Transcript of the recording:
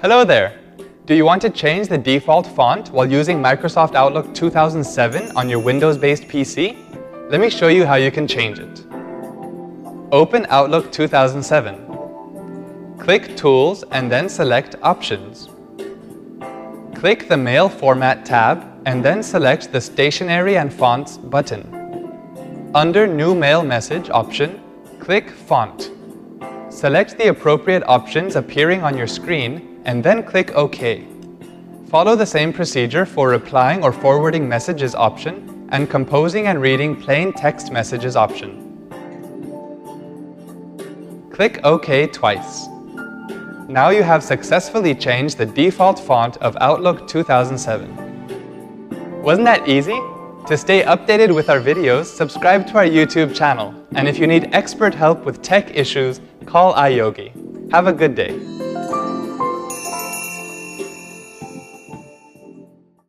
Hello there! Do you want to change the default font while using Microsoft Outlook 2007 on your Windows-based PC? Let me show you how you can change it. Open Outlook 2007. Click Tools and then select Options. Click the Mail Format tab and then select the Stationery and Fonts button. Under New Mail Message option, click Font. Select the appropriate options appearing on your screen and then click OK. Follow the same procedure for Replying or Forwarding Messages option and Composing and Reading Plain Text Messages option. Click OK twice. Now you have successfully changed the default font of Outlook 2007. Wasn't that easy? To stay updated with our videos, subscribe to our YouTube channel. And if you need expert help with tech issues, call iYogi. Have a good day.